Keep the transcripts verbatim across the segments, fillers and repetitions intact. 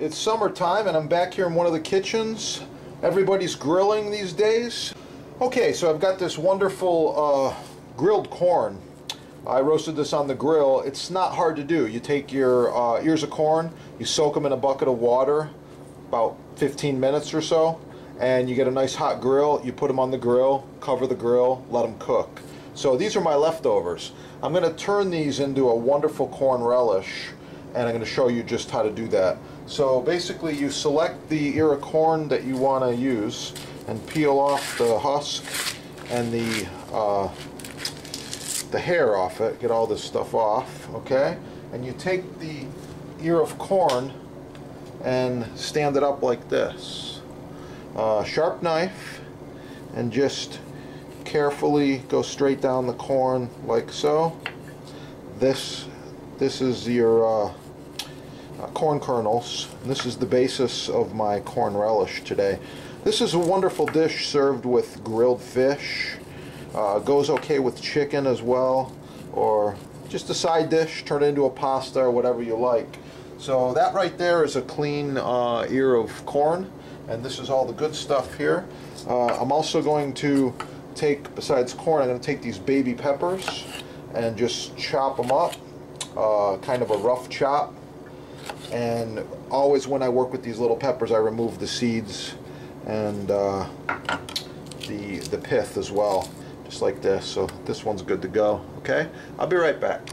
It's summertime and I'm back here in one of the kitchens. Everybody's grilling these days. Okay, so I've got this wonderful uh, grilled corn. I roasted this on the grill. It's not hard to do. You take your uh, ears of corn, you soak them in a bucket of water, about fifteen minutes or so, and you get a nice hot grill. You put them on the grill, cover the grill, let them cook. So these are my leftovers. I'm going to turn these into a wonderful corn relish, and I'm going to show you just how to do that. So basically you select the ear of corn that you want to use and peel off the husk and the, uh, the hair off it, get all this stuff off, okay? And you take the ear of corn and stand it up like this. Uh, sharp knife, and just carefully go straight down the corn like so. This this is your uh, uh, corn kernels. This is the basis of my corn relish today. This is a wonderful dish served with grilled fish. Uh, goes okay with chicken as well, or just a side dish, turn it into a pasta or whatever you like. So that right there is a clean uh, ear of corn, and this is all the good stuff here. Uh, I'm also going to take, besides corn, I'm going to take these baby peppers and just chop them up, uh, kind of a rough chop. And always when I work with these little peppers, I remove the seeds and uh, the, the pith as well, just like this. So this one's good to go, okay? I'll be right back.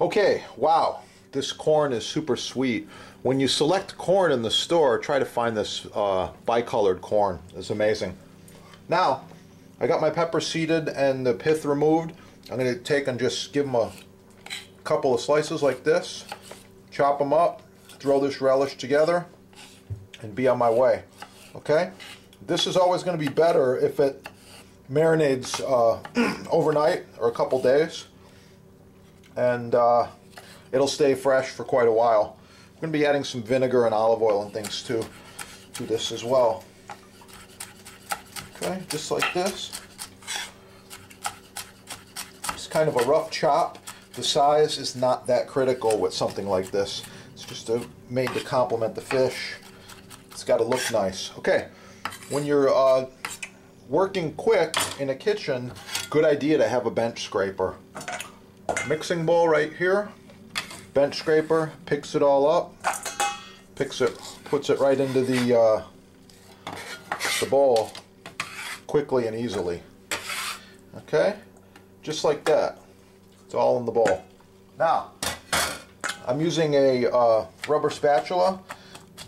Okay, wow. This corn is super sweet. When you select corn in the store, try to find this uh, bicolored corn. It's amazing. Now, I got my pepper seeded and the pith removed. I'm going to take and just give them a couple of slices like this, chop them up, throw this relish together, and be on my way. Okay? This is always going to be better if it marinates uh, overnight or a couple days. And uh, it'll stay fresh for quite a while. I'm going to be adding some vinegar and olive oil and things too to this as well. Okay, just like this. It's kind of a rough chop. The size is not that critical with something like this. It's just a, made to complement the fish. It's got to look nice. Okay, when you're uh, working quick in a kitchen, good idea to have a bench scraper. Mixing bowl right here. Bench scraper picks it all up, picks it, puts it right into the uh, the bowl quickly and easily. Okay, just like that. It's all in the bowl. Now, I'm using a uh, rubber spatula.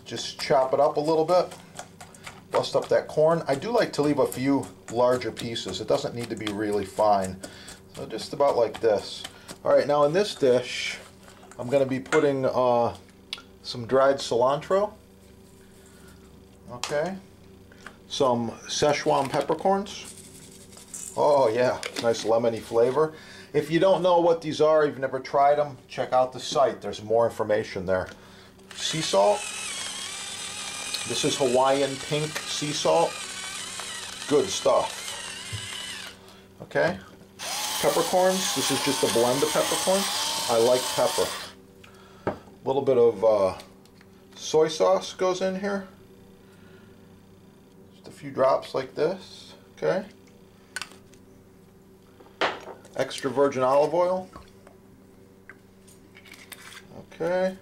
Just chop it up a little bit, bust up that corn. I do like to leave a few larger pieces. It doesn't need to be really fine. So just about like this. All right, now in this dish, I'm going to be putting uh, some dried cilantro, okay, some Szechuan peppercorns. Oh yeah, nice lemony flavor. If you don't know what these are, you've never tried them, check out the site. There's more information there. Sea salt. This is Hawaiian pink sea salt. Good stuff. Okay. Peppercorns. This is just a blend of peppercorns. I like pepper. A little bit of uh, soy sauce goes in here. Just a few drops like this, okay? Extra virgin olive oil. Okay.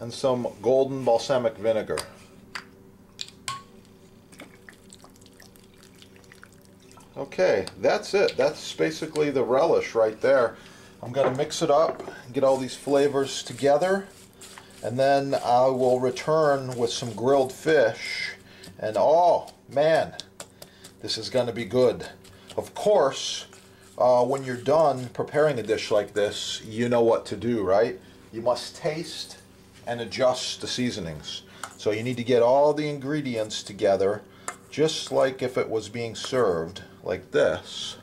And some golden balsamic vinegar. Okay, that's it. That's basically the relish right there. I'm going to mix it up, get all these flavors together, and then I will return with some grilled fish, and oh man, this is going to be good. Of course, uh, when you're done preparing a dish like this, you know what to do, right? You must taste and adjust the seasonings. So you need to get all the ingredients together, just like if it was being served like this.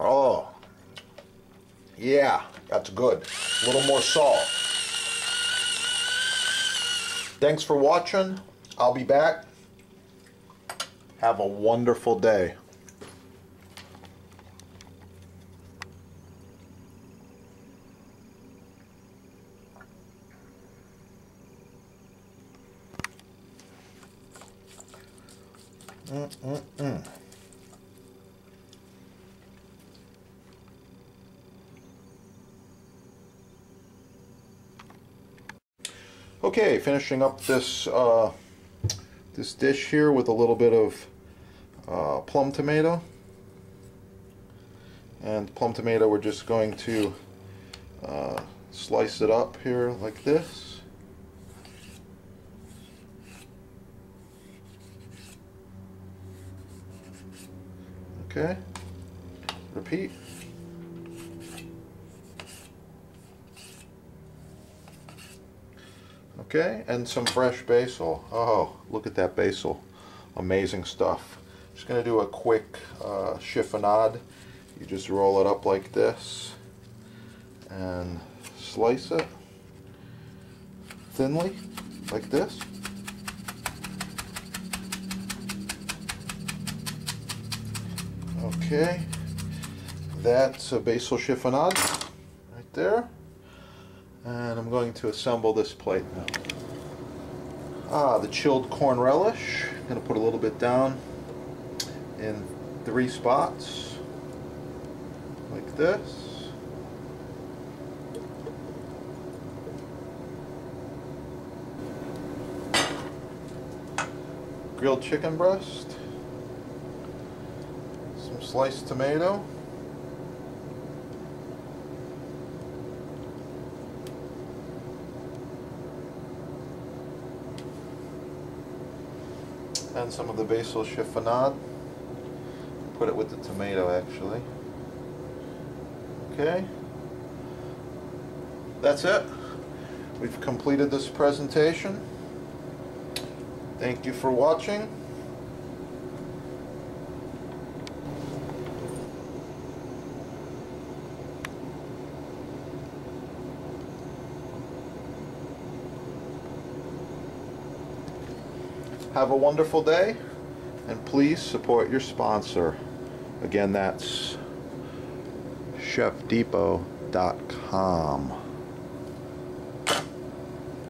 Oh, yeah, that's good. A little more salt. Thanks for watching. I'll be back. Have a wonderful day. mm, mm, mm. Okay, finishing up this uh, this dish here with a little bit of uh, plum tomato. And plum tomato, we're just going to uh, slice it up here like this. Okay, repeat. Okay, and some fresh basil. Oh, look at that basil. Amazing stuff. Just going to do a quick uh, chiffonade. You just roll it up like this and slice it thinly, like this. Okay, that's a basil chiffonade right there. And I'm going to assemble this plate now. Ah, the chilled corn relish. I'm going to put a little bit down in three spots, like this. Grilled chicken breast. Some sliced tomato. And some of the basil chiffonade. Put it with the tomato, actually. Okay. That's it. We've completed this presentation. Thank you for watching. Have a wonderful day, and please support your sponsor. Again, that's chef depot dot com.